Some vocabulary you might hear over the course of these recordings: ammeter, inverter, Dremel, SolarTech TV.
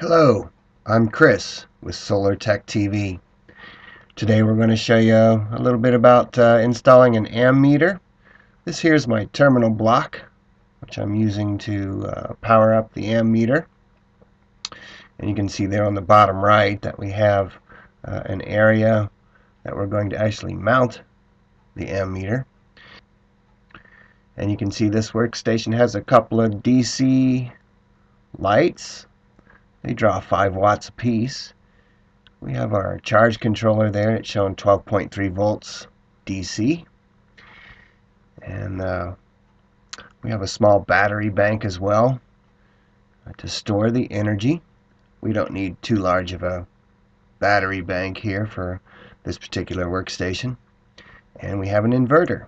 Hello, I'm Chris with SolarTech TV. Today we're going to show you a little bit about installing an ammeter. This here's my terminal block, which I'm using to power up the ammeter. And you can see there on the bottom right that we have an area that we're going to actually mount the ammeter. And you can see this workstation has a couple of DC lights. They draw 5 watts a piece. We have our charge controller there. It's showing 12.3 volts DC. And we have a small battery bank as well to store the energy. We don't need too large of a battery bank here for this particular workstation. And we have an inverter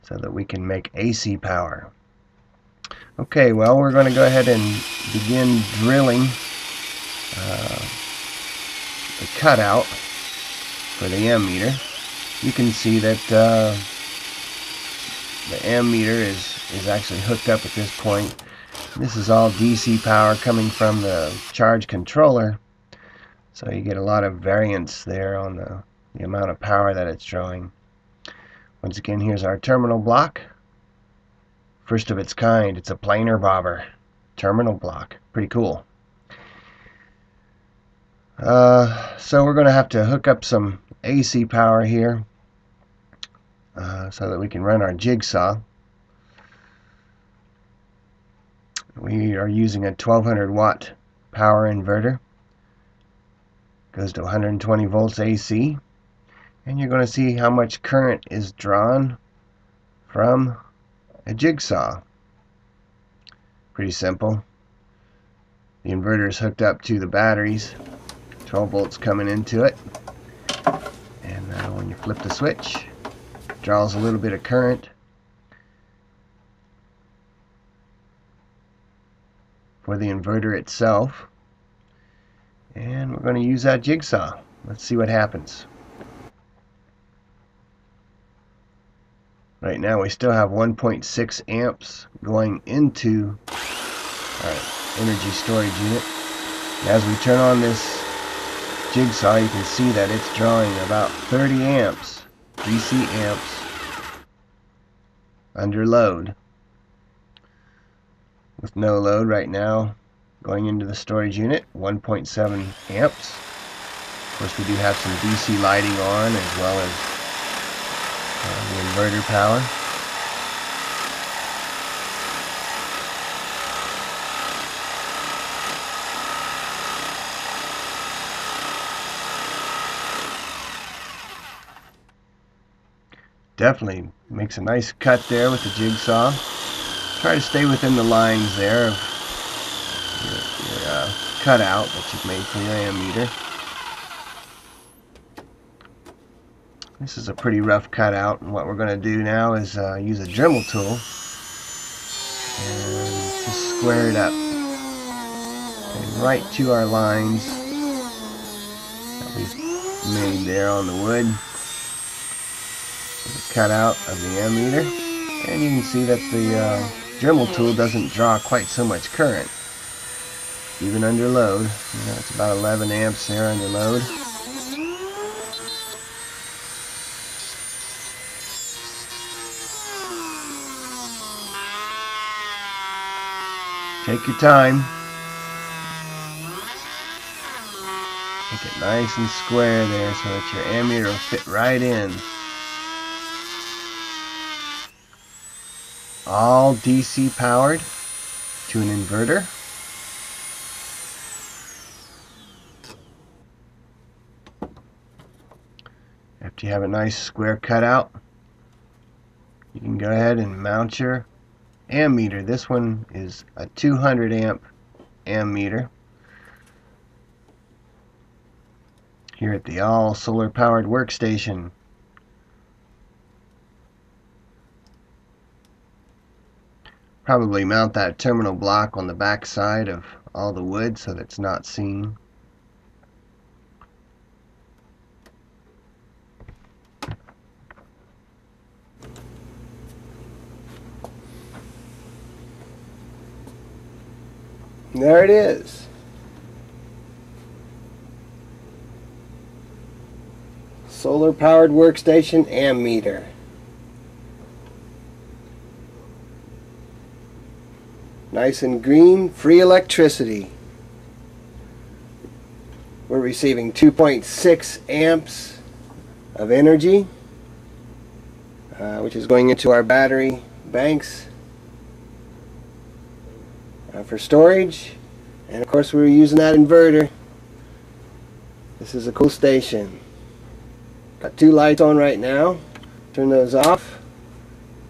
so that we can make AC power. Okay, well, we're going to go ahead and begin drilling the cutout for the ammeter. You can see that the ammeter is actually hooked up at this point. This is all DC power coming from the charge controller, so you get a lot of variance there on the amount of power that it's drawing. Once again, here's our terminal block. First of its kind. It's a planar bobber terminal block. Pretty cool. So we're going to have to hook up some AC power here so that we can run our jigsaw. We are using a 1200 watt power inverter. Goes to 120 volts AC, and you're going to see how much current is drawn from a jigsaw. Pretty simple. The inverter is hooked up to the batteries. 12 volts coming into it, and when you flip the switch, it draws a little bit of current for the inverter itself, and we're going to use that jigsaw. Let's see what happens. Right now we still have 1.6 amps going into our energy storage unit. And as we turn on this jigsaw, you can see that it's drawing about 30 amps, DC amps, under load. With no load right now going into the storage unit, 1.7 amps. Of course, we do have some DC lighting on, as well as the inverter power. Definitely makes a nice cut there with the jigsaw. Try to stay within the lines there of your cutout that you've made for your ammeter. This is a pretty rough cutout, and what we're going to do now is use a Dremel tool and just square it up and right to our lines that we've made there on the wood. The cutout of the ammeter, and you can see that the Dremel tool doesn't draw quite so much current, even under load. You know, it's about 11 amps there under load. Take your time. Make it nice and square there so that your ammeter will fit right in. All DC powered to an inverter. After you have a nice square cutout, you can go ahead and mount your ammeter. This one is a 200 amp ammeter. Here at the all solar powered workstation. Probably mount that terminal block on the back side of all the wood so that it's not seen. There it is. solar powered workstation ammeter. Nice and green, free electricity. We're receiving 2.6 amps of energy, which is going into our battery banks for storage. And of course we're using that inverter. This is a cool station. Got two lights on right now. Turn those off,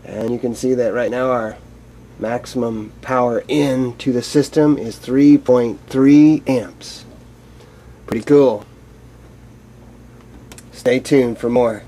and you can see that right now our maximum power in to the system is 3.3 amps. Pretty cool. Stay tuned for more.